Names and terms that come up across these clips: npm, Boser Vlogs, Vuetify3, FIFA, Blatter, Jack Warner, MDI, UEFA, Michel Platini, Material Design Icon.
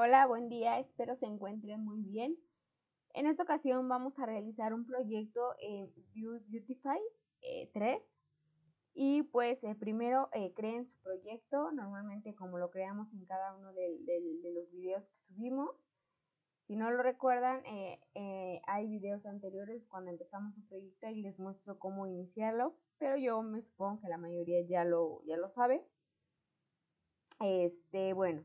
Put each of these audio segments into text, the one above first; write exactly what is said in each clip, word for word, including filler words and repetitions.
Hola, buen día, espero se encuentren muy bien. En esta ocasión vamos a realizar un proyecto en Vuetify tres. Eh, y pues eh, primero eh, creen su proyecto, normalmente como lo creamos en cada uno de, de, de los videos que subimos. Si no lo recuerdan, eh, eh, hay videos anteriores cuando empezamos un proyecto y les muestro cómo iniciarlo, pero yo me supongo que la mayoría ya lo, ya lo sabe. Este, bueno,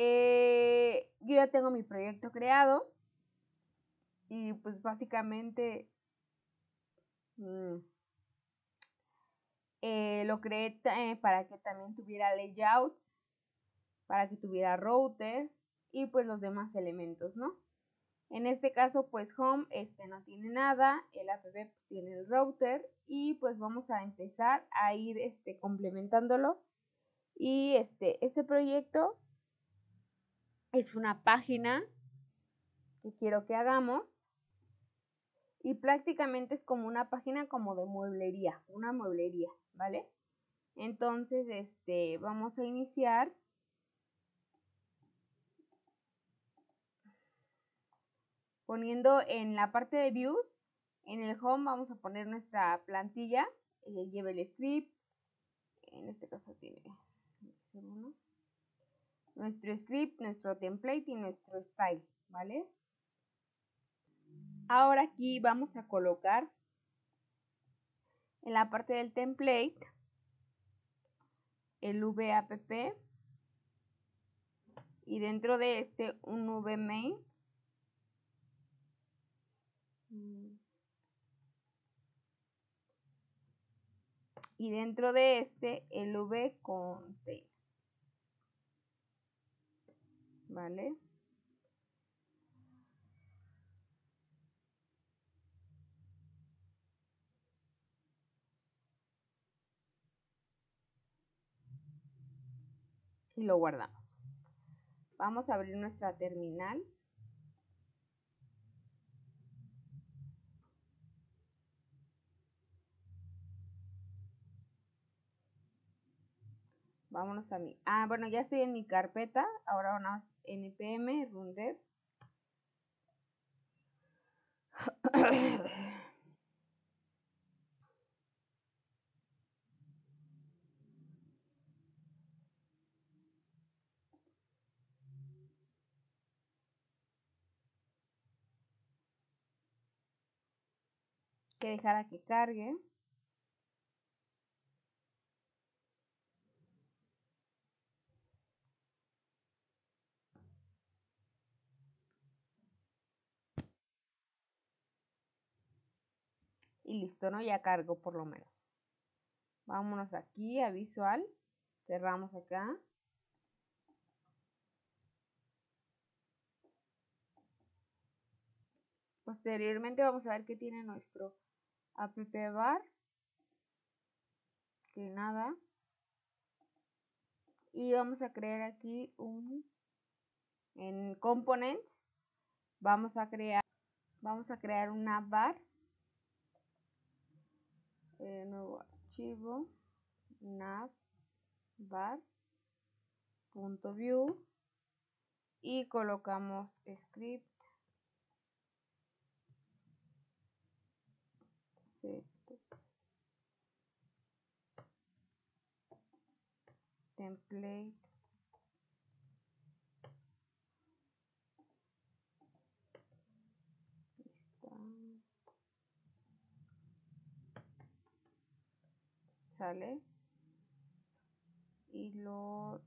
eh, yo ya tengo mi proyecto creado y pues básicamente mmm, eh, lo creé eh, para que también tuviera layouts, para que tuviera routers y pues los demás elementos, ¿no? En este caso pues home este no tiene nada, el app pues, tiene el router y pues vamos a empezar a ir este, complementándolo. Y este, este proyecto es una página que quiero que hagamos y prácticamente es como una página como de mueblería, una mueblería, ¿vale? Entonces este, vamos a iniciar. Poniendo en la parte de views, en el home vamos a poner nuestra plantilla, eh, lleva el script, en este caso tiene... nuestro script, nuestro template y nuestro style, ¿vale? Ahora aquí vamos a colocar en la parte del template el vapp y dentro de este un vmain y dentro de este el vcontainer. ¿Vale? Y lo guardamos. Vamos a abrir nuestra terminal. Vámonos a mi... Ah, bueno, ya estoy en mi carpeta. Ahora vamos a npm run dev. Hay que dejar a que cargue. Y listo, ¿no? Ya cargo por lo menos. Vámonos aquí a visual. Cerramos acá. Posteriormente vamos a ver qué tiene nuestro app bar. Que nada. Y vamos a crear aquí un... En components. Vamos a crear... Vamos a crear una bar. Eh, nuevo archivo navbar.view y colocamos script template sale y lo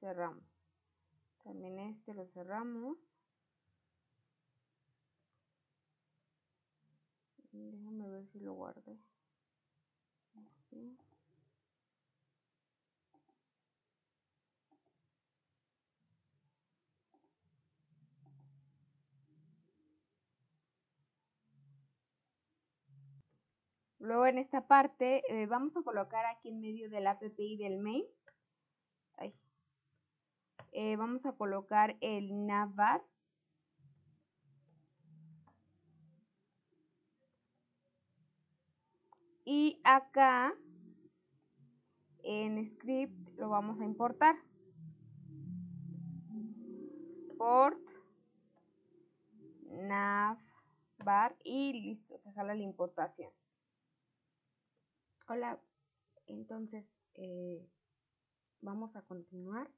cerramos, también este lo cerramos. Déjame ver si lo guardé. Así. Luego en esta parte eh, vamos a colocar aquí en medio del app y del main. Ay. Eh, vamos a colocar el navbar. Y acá en script lo vamos a importar. Port nav bar y listo, se jala la importación. Hola, entonces eh, vamos a continuar.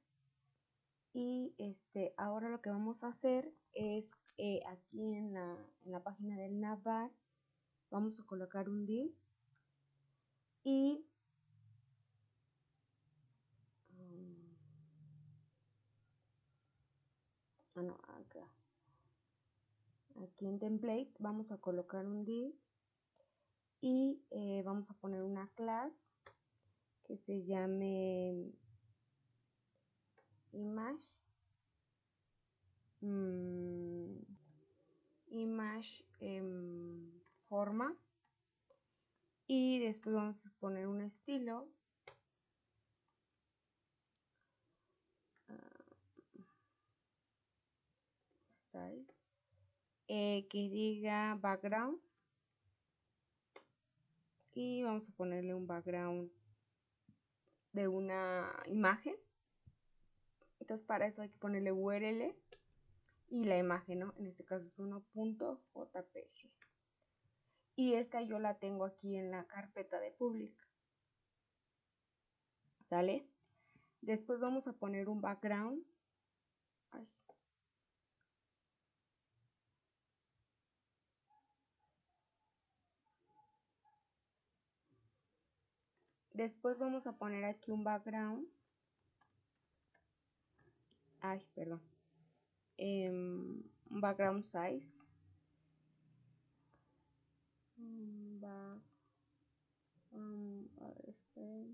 Y este, ahora lo que vamos a hacer es eh, aquí en la, en la página del navbar vamos a colocar un div y um, ah, no, acá, aquí en template vamos a colocar un div y eh, vamos a poner una clase que se llame Image, mm, image em, forma, y después vamos a poner un estilo uh, style, eh, que diga background, y vamos a ponerle un background de una imagen. Entonces para eso hay que ponerle U R L y la imagen, ¿no? En este caso es uno punto J P G. Y esta yo la tengo aquí en la carpeta de public. ¿Sale? Después vamos a poner un background. Ay. Después vamos a poner aquí un background. Ay, perdón. Um, background size. Um, back, um, a ver, este.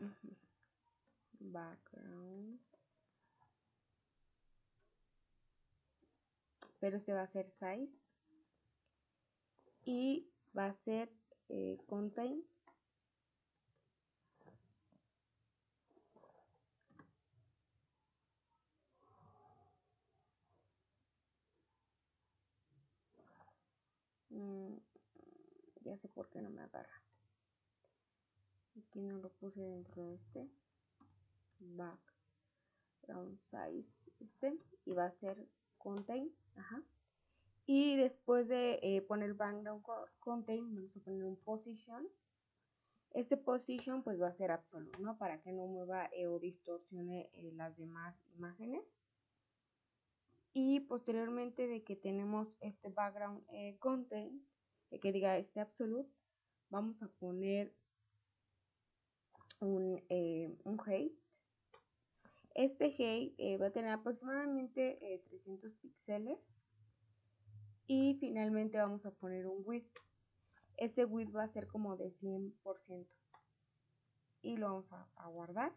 uh-huh. Background. Pero este va a ser size. Y va a ser eh, contain. Ya sé por qué no me agarra. Aquí no lo puse dentro de este background size, este, y va a ser contain. Ajá. Y después de eh, poner background contain vamos a poner un position. Este position pues va a ser absoluto, ¿no? Para que no mueva eh, o distorsione eh, las demás imágenes. Y posteriormente de que tenemos este background eh, content, eh, que diga este absolute, vamos a poner un, eh, un height. Este height eh, va a tener aproximadamente eh, trescientos píxeles. Y finalmente vamos a poner un width. Ese width va a ser como de cien por ciento. Y lo vamos a, a guardar.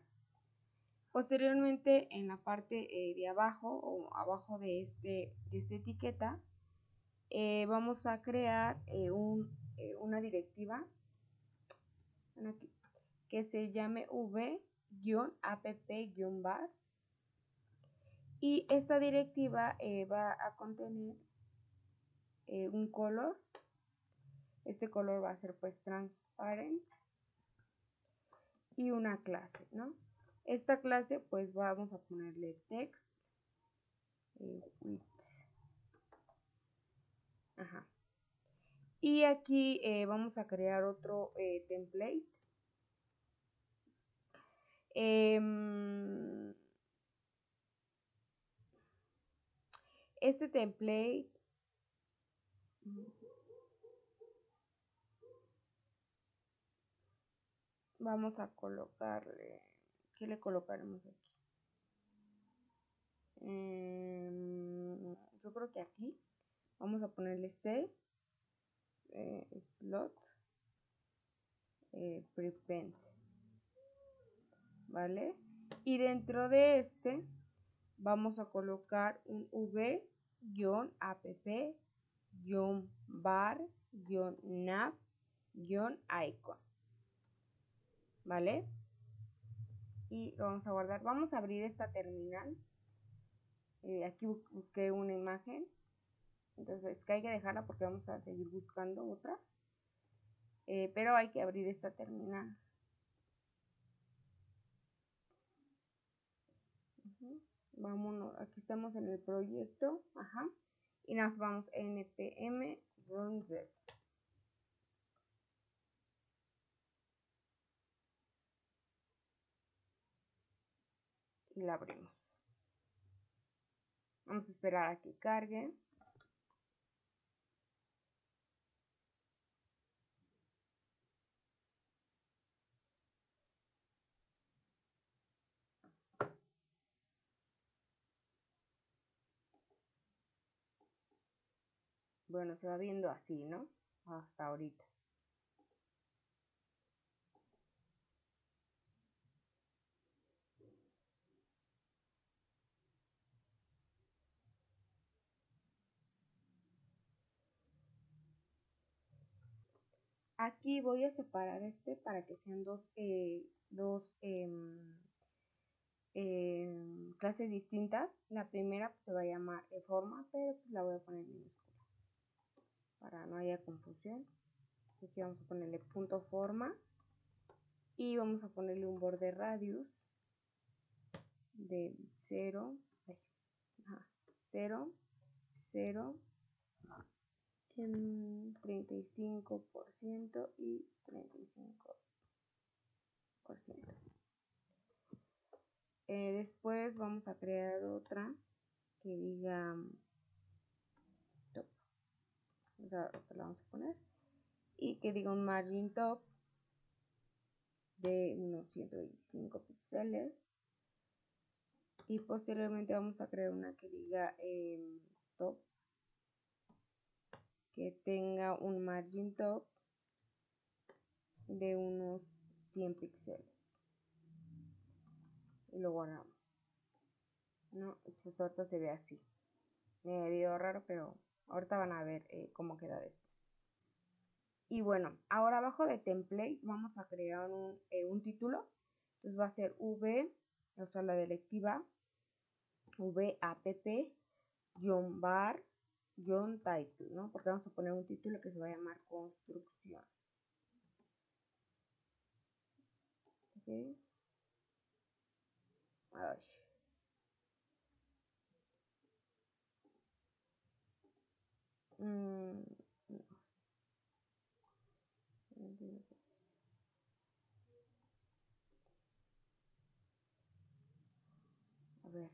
Posteriormente en la parte eh, de abajo o abajo de, este, de esta etiqueta eh, vamos a crear eh, un, eh, una directiva que se llame v app bar y esta directiva eh, va a contener eh, un color. Este color va a ser pues transparent y una clase, ¿no? Esta clase pues vamos a ponerle text eh, width. Ajá. Y aquí eh, vamos a crear otro eh, template eh, este template vamos a colocarle. ¿Qué le colocaremos aquí? Eh, yo creo que aquí vamos a ponerle C, eh, slot, eh, prepend, ¿vale? Y dentro de este vamos a colocar un v app bar nav icon, ¿vale? Y lo vamos a guardar. Vamos a abrir esta terminal. Eh, aquí busqué una imagen. Entonces que hay que dejarla porque vamos a seguir buscando otra. eh, pero hay que abrir esta terminal. Uh-huh. Vámonos, aquí estamos en el proyecto, ajá, y nos vamos a npm run dev. Y la abrimos. Vamos a esperar a que cargue. Bueno, se va viendo así, ¿no? Hasta ahorita. Aquí voy a separar este para que sean dos, eh, dos eh, eh, clases distintas. La primera pues, se va a llamar forma, pero pues, la voy a poner en para no haya confusión. Aquí vamos a ponerle punto forma y vamos a ponerle un borde radius de cero, cero, cero, treinta y cinco por ciento y treinta y cinco por ciento. Eh, después vamos a crear otra que diga... O sea, la vamos a poner y que diga un margin top de unos ciento veinticinco píxeles y posteriormente vamos a crear una que diga eh, top que tenga un margin top de unos cien píxeles y lo guardamos, ¿no? Pues ahorita se ve así medio raro, pero ahorita van a ver eh, cómo queda después. Y bueno, ahora abajo de template vamos a crear un, eh, un título. Entonces va a ser V, o sea la directiva, V app guión bar guión title, ¿no? Porque vamos a poner un título que se va a llamar construcción. Okay. A ver. A ver. Okay.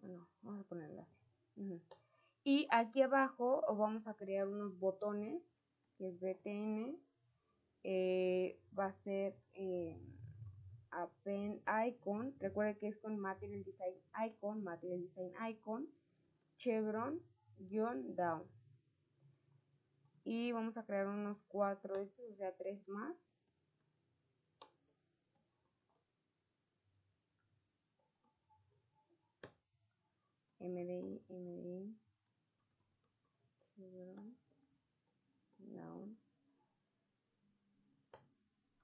Bueno, vamos a ponerla así. Uh-huh. Y aquí abajo vamos a crear unos botones, que es B T N. Eh, va a ser... Eh, Append Icon, recuerda que es con Material Design Icon, Material Design Icon, Chevron, guión, down. Y vamos a crear unos cuatro de estos, o sea, tres más. MDI, MDI, Chevron, down.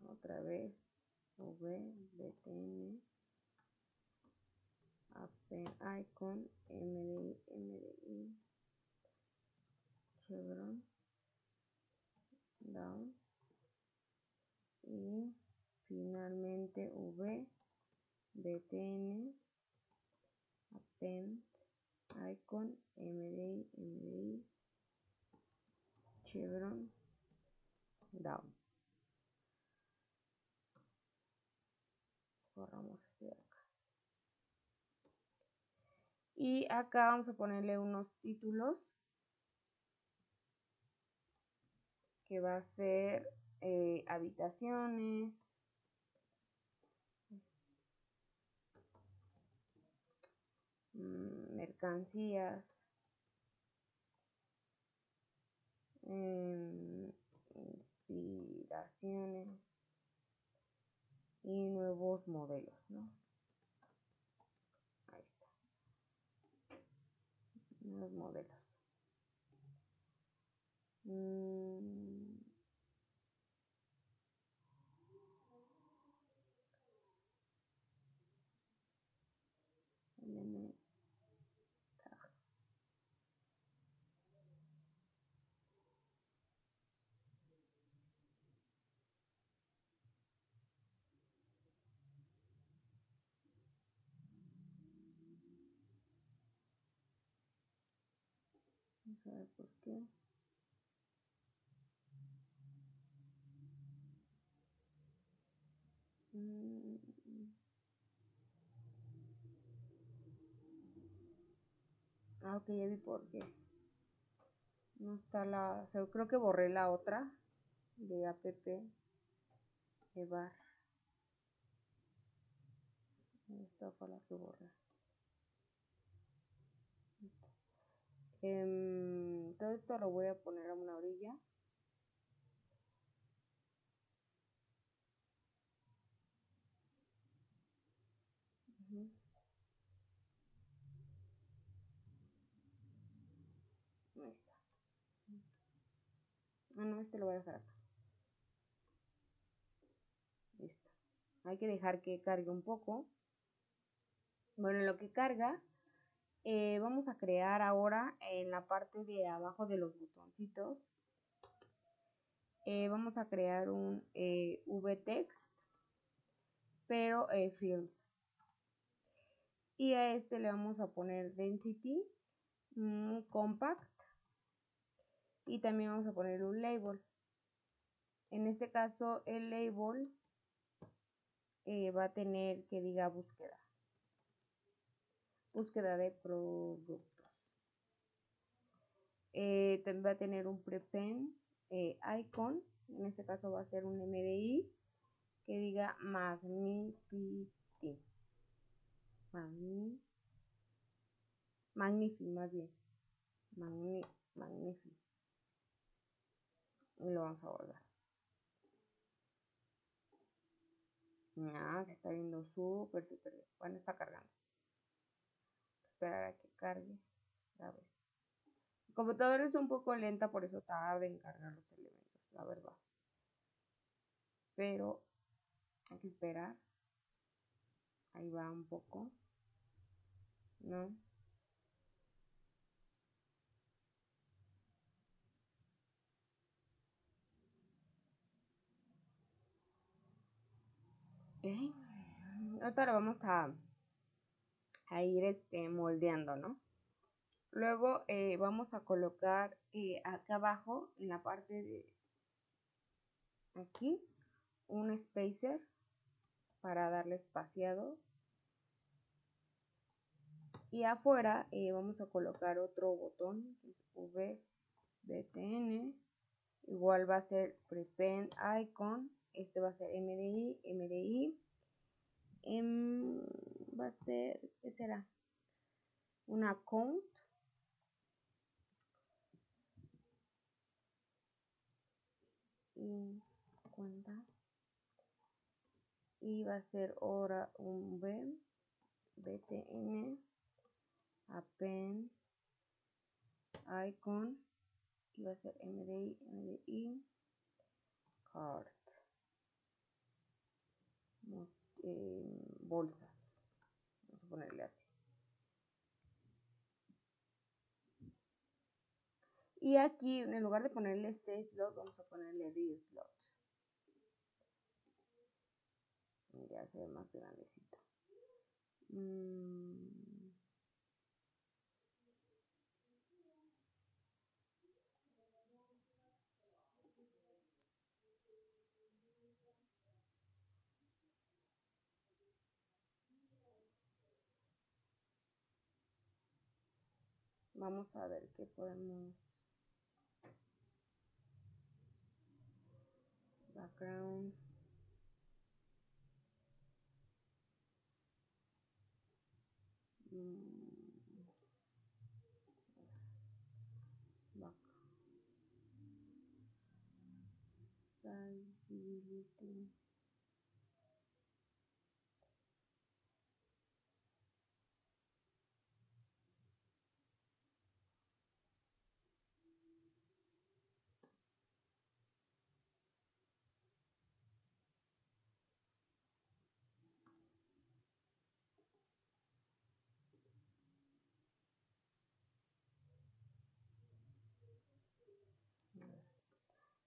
Otra vez. V B T N Append Icon M D I M D I Chevron down y finalmente V B T N Append Icon M D I M D I Chevron down. Borramos este de acá. Y acá vamos a ponerle unos títulos que va a ser eh, habitaciones, mercancías, eh, inspiraciones y nuevos modelos, ¿no? Ahí está. Nuevos modelos. Mm. Quién sabe por qué. Mm. Ah, ok, ya vi por qué. No está la... O sea, creo que borré la otra de app de bar. Esta fue la que borré. Listo. Eh, todo esto lo voy a poner a una orilla. Uh-huh. Ahí está. Ah, no, este lo voy a dejar acá. Listo. Hay que dejar que cargue un poco. Bueno, en lo que carga, eh, vamos a crear ahora en la parte de abajo de los botoncitos. Eh, vamos a crear un eh, vtext, pero eh, field. Y a este le vamos a poner density, mmm, compact. Y también vamos a poner un label. En este caso el label eh, va a tener que diga búsqueda. Búsqueda de productos. Eh, también va a tener un prepend eh, icon. En este caso va a ser un M D I que diga Magnifity. Magni, Magnifi, más bien. Magni, Magnifi. Y lo vamos a guardar. Ya, se está viendo súper, súper bien. Bueno, está cargando. Esperar a que cargue. La vez. La computadora es un poco lenta, por eso tarda en cargar los elementos, la verdad. Pero hay que esperar. Ahí va un poco. ¿No? Okay. Ahora lo vamos a, a ir este, moldeando, ¿no? Luego eh, vamos a colocar eh, acá abajo, en la parte de aquí, un spacer para darle espaciado. Y afuera eh, vamos a colocar otro botón, que es V B T N. Igual va a ser prepend icon. Este va a ser M D I, M D I, em, va a ser, ¿qué será? Una count. Y cuenta. Y va a ser ahora un B, B T N, append, icon, y va a ser M D I, M D I, card. Eh, bolsas, vamos a ponerle así. Y aquí, en lugar de ponerle C slot, vamos a ponerle D slot. Ya se ve más grandecito. mm. Vamos a ver qué podemos. Background. Back. Visibility.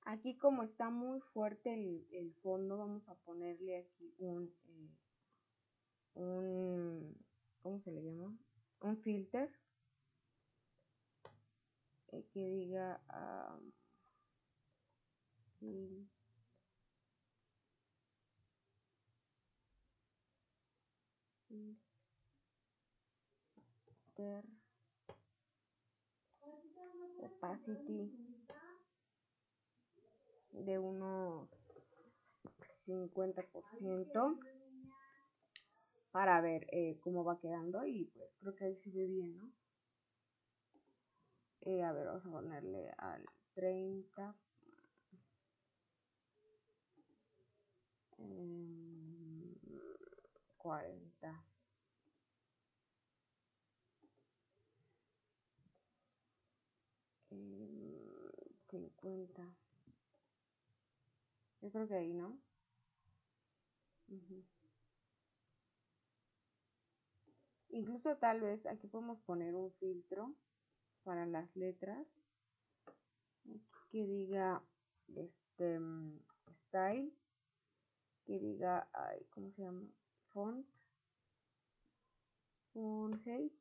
Aquí, como está muy fuerte el, el fondo, vamos a ponerle aquí un, eh, un, ¿cómo se le llama? Un filter. eh, que diga um, inter opacity de unos cincuenta por ciento para ver eh, cómo va quedando, y pues creo que ahí se ve bien, ¿no? Eh, a ver, vamos a ponerle al treinta. Eh, cuarenta. Eh, cincuenta. Yo creo que ahí, ¿no? Uh-huh. Incluso tal vez aquí podemos poner un filtro para las letras que diga este style, que diga, ay, ¿cómo se llama? Font. Font height.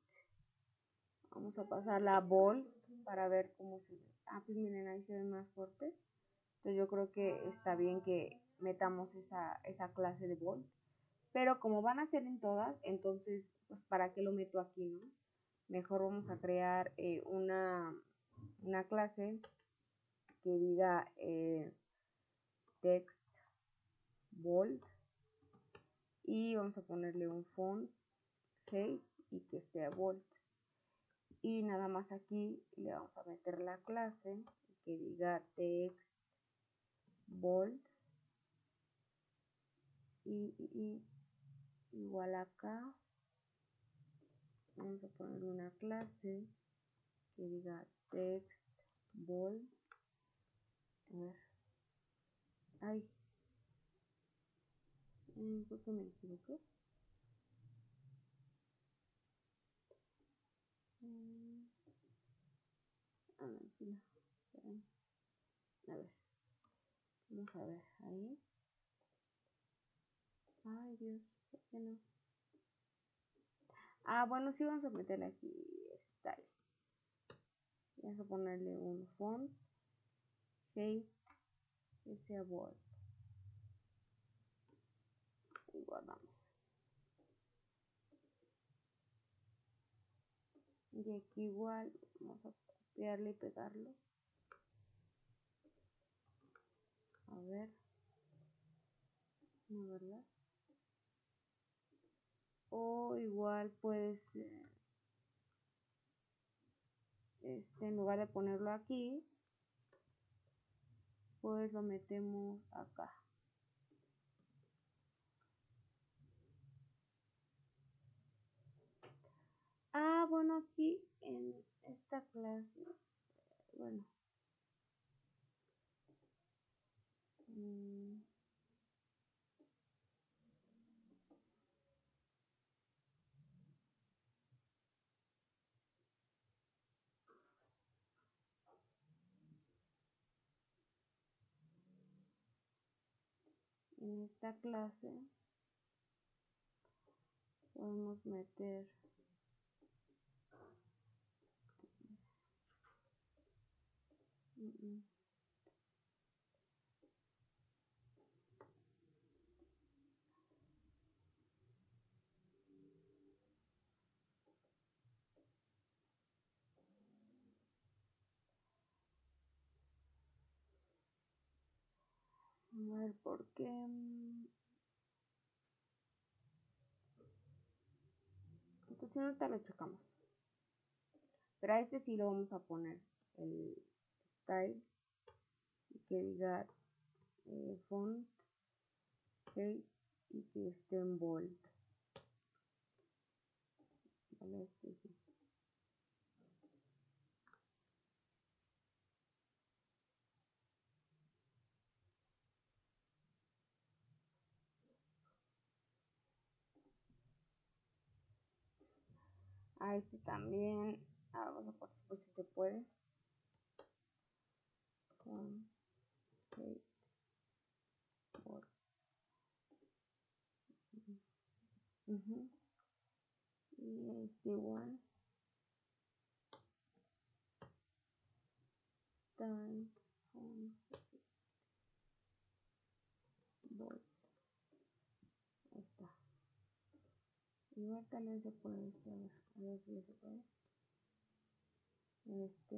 Vamos a pasar la bold para ver cómo se ve. Ah, pues miren, ahí se ve más fuerte. Entonces yo creo que está bien que metamos esa, esa clase de bold. Pero como van a ser en todas, entonces, pues para qué lo meto aquí, ¿no? Mejor vamos a crear eh, una, una clase que diga eh, text bold. Y vamos a ponerle un font height y que esté bold. Y nada más aquí le vamos a meter la clase que diga text bold. Y, y, y igual acá vamos a poner una clase que diga text bold. A ver, ay, ¿por qué me equivoqué? A ver, vamos a ver ahí. Ay, Dios, ¿por qué no? Ah, bueno, sí, vamos a meterle aquí style. Vamos a ponerle un font height que sea bold. Y guardamos. Y aquí igual vamos a copiarle y pegarlo. A ver. No, ¿verdad? O igual puede ser, este, en lugar de ponerlo aquí, pues lo metemos acá. Ah, bueno, aquí en esta clase, bueno. Mm. En esta clase podemos meter a ver por qué. Entonces ahorita lo checamos. Pero a este sí lo vamos a poner el style que diga eh, font height y que esté en bold. Vale, este sí. A este también, ah, vamos a poner, pues si se puede, con okay. uh-huh. Y este igual seven volts. Ahí está. Igual también se puede este, a ver, a ver si se puede. Este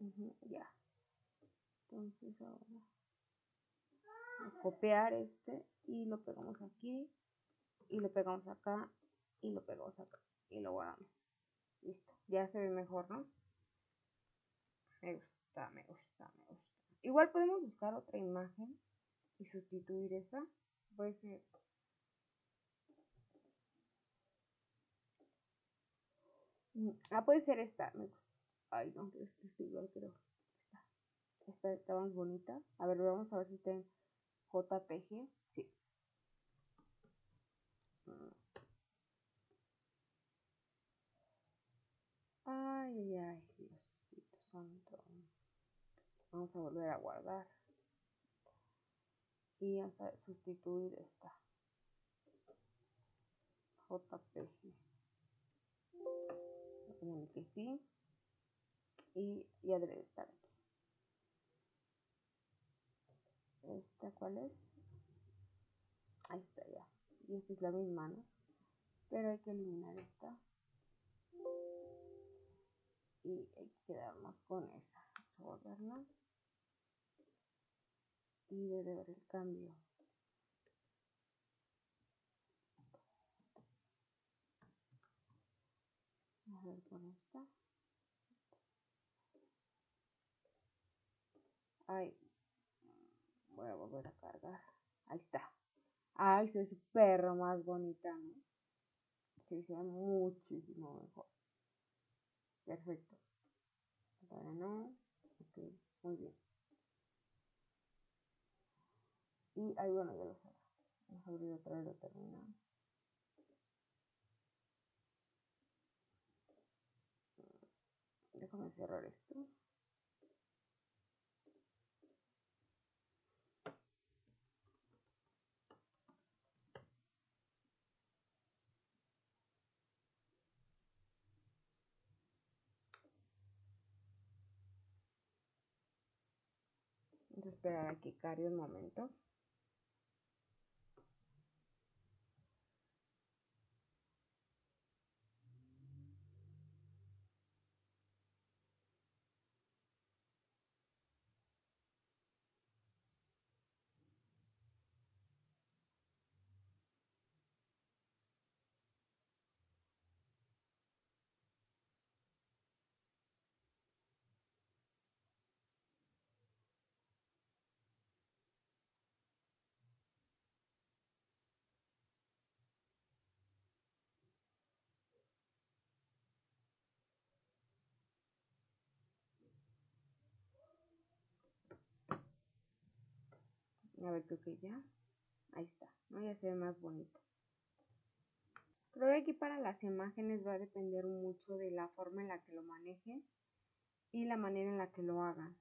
uh-huh, ya. Entonces ahora a copiar este y lo pegamos aquí y lo pegamos acá y lo pegamos acá y lo guardamos. Listo, ya se ve mejor, ¿no? Me gusta, me gusta, me gusta. Igual podemos buscar otra imagen y sustituir esa. Puede ser. Ah, puede ser esta. Me gusta. Ay, no, es que estoy igual, creo. Esta. Esta está más bonita. A ver, vamos a ver si está en J P G. Sí. Ay, ay, ay, Diosito santo. Vamos a volver a guardar. Y hasta sustituir esta. J P G. Le ponemos que sí. Y ya debe estar aquí. ¿Esta cuál es? Ahí está ya. Y esta es la misma, ¿no? Pero hay que eliminar esta. Y hay que quedarnos con esa. Vamos a guardarla. Y debe haber el cambio. A ver con esta. Ay, voy a volver a cargar. Ahí está. Ay, se ve súper más bonita, ¿no? Se ve muchísimo mejor. Perfecto. Ahora no. Ok, muy bien. Y ahí, bueno, ya lo sé. Vamos a abrir otra vez lo terminado. Déjame cerrar esto. Vamos a esperar a que cargue un momento. A ver, creo que ya. Ahí está, ¿no? Ya se ve más bonito. Creo que aquí para las imágenes va a depender mucho de la forma en la que lo manejen y la manera en la que lo hagan.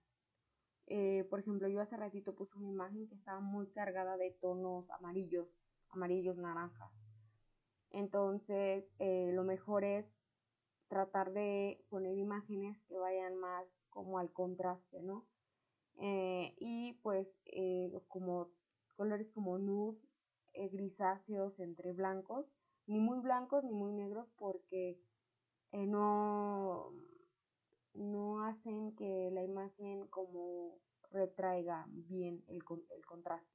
Eh, por ejemplo, yo hace ratito puse una imagen que estaba muy cargada de tonos amarillos, amarillos, naranjas. Entonces, eh, lo mejor es tratar de poner imágenes que vayan más como al contraste, ¿no? Eh, y pues eh, como colores como nude, eh, grisáceos entre blancos, ni muy blancos ni muy negros, porque eh, no, no hacen que la imagen como retraiga bien el, el contraste.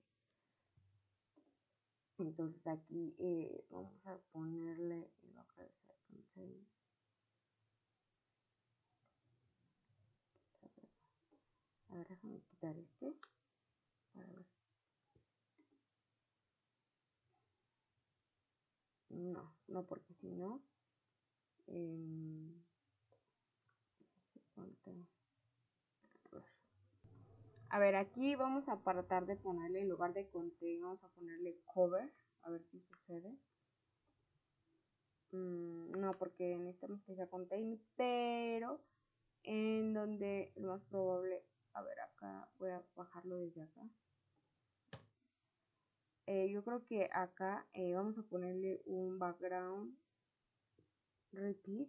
Entonces aquí eh, vamos a ponerle la cabeza. A ver, déjame quitar este. Para ver. No, no, porque si no. Eh, a ver, aquí vamos a tratar de ponerle, en lugar de contain, vamos a ponerle cover. A ver qué sucede. Mm, no, porque necesitamos que sea contain, pero en donde lo más probable. A ver, acá voy a bajarlo desde acá. Eh, yo creo que acá eh, vamos a ponerle un background repeat,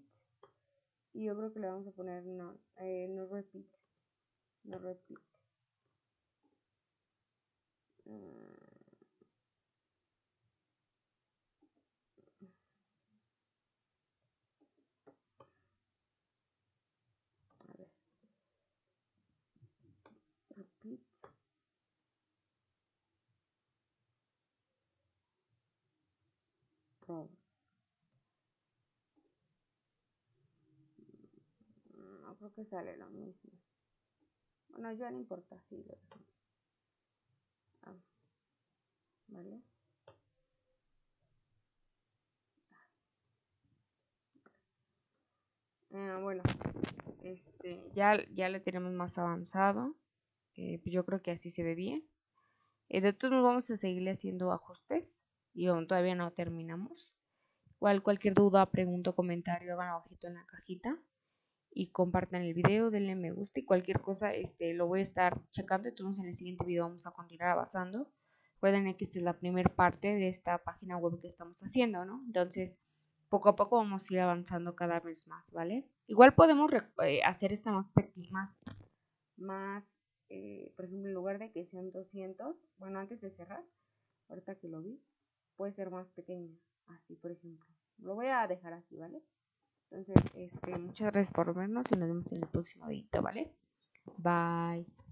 y yo creo que le vamos a poner no, eh, no repeat, no repeat. Uh, Repeat. Problem. No creo que sale lo mismo. Bueno, ya no importa, sí lo dejamos. Ah, vale. Eh, bueno, este, ya, ya le tenemos más avanzado. Eh, pues yo creo que así se ve bien. Eh, de todos modos vamos a seguirle haciendo ajustes y bueno, todavía no terminamos. Igual cualquier duda, pregunta, comentario, hagan abajito en la cajita y compartan el video, denle me gusta y cualquier cosa este, lo voy a estar checando. Entonces en el siguiente video vamos a continuar avanzando. Recuerden que esta es la primera parte de esta página web que estamos haciendo, ¿no? Entonces poco a poco vamos a ir avanzando cada vez más, ¿vale? Igual podemos hacer esta más pequeña, más, más Eh, por ejemplo, en lugar de que sean doscientos, bueno, antes de cerrar, ahorita que lo vi, puede ser más pequeño, así por ejemplo. Lo voy a dejar así, ¿vale? Entonces, este, muchas gracias por vernos y nos vemos en el próximo video, ¿vale? Bye.